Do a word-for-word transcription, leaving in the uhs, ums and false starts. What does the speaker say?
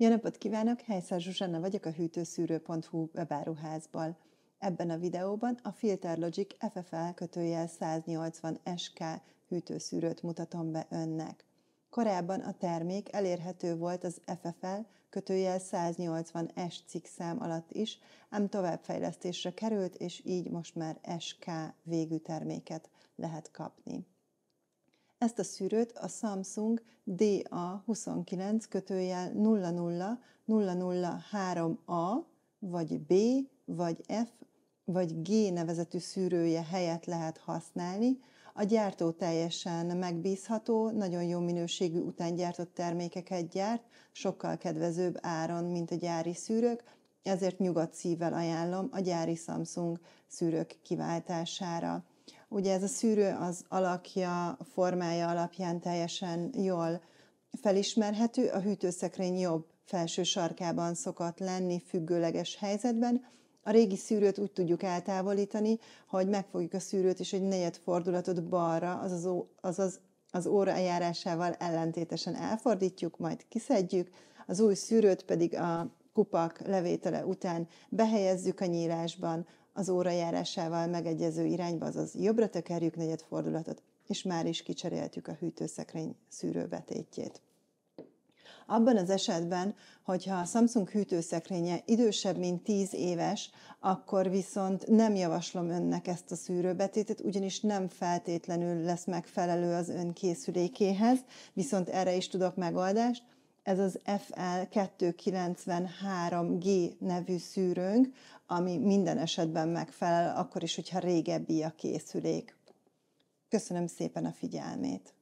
Jó napot kívánok! Heiszer Zsuzsanna vagyok a hűtőszűrő pont hú webáruházból. Ebben a videóban a FilterLogic ef ef el száznyolcvan es ká hűtőszűrőt mutatom be önnek. Korábban a termék elérhető volt az ef ef el száznyolcvan es cikkszám alatt is, ám továbbfejlesztésre került, és így most már es ká végű terméket lehet kapni. Ezt a szűrőt a Samsung dé á huszonkilenc nulla nulla nulla nulla három á vagy bé vagy ef vagy gé nevezetű szűrője helyett lehet használni. A gyártó teljesen megbízható, nagyon jó minőségű utángyártott termékeket gyárt, sokkal kedvezőbb áron, mint a gyári szűrők, ezért nyugodt szívvel ajánlom a gyári Samsung szűrők kiváltására. Ugye ez a szűrő az alakja, formája alapján teljesen jól felismerhető, a hűtőszekrény jobb felső sarkában szokott lenni függőleges helyzetben. A régi szűrőt úgy tudjuk eltávolítani, hogy megfogjuk a szűrőt, és egy negyed fordulatot balra, azaz, azaz az óra eljárásával ellentétesen elfordítjuk, majd kiszedjük, az új szűrőt pedig a kupak levétele után behelyezzük a nyílásban, az órajárásával megegyező irányba, azaz jobbra tekerjük negyed fordulatot, és már is kicseréltük a hűtőszekrény szűrőbetétjét. Abban az esetben, hogyha a Samsung hűtőszekrénye idősebb, mint tíz éves, akkor viszont nem javaslom önnek ezt a szűrőbetétet, ugyanis nem feltétlenül lesz megfelelő az ön készülékéhez, viszont erre is tudok megoldást. Ez az ef el kétszázkilencvenhárom gé nevű szűrőnk, ami minden esetben megfelel, akkor is, hogyha régebbi a készülék. Köszönöm szépen a figyelmét!